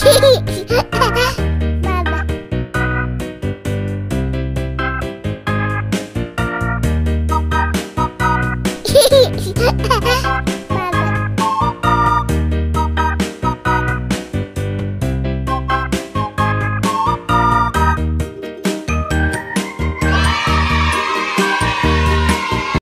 Baba.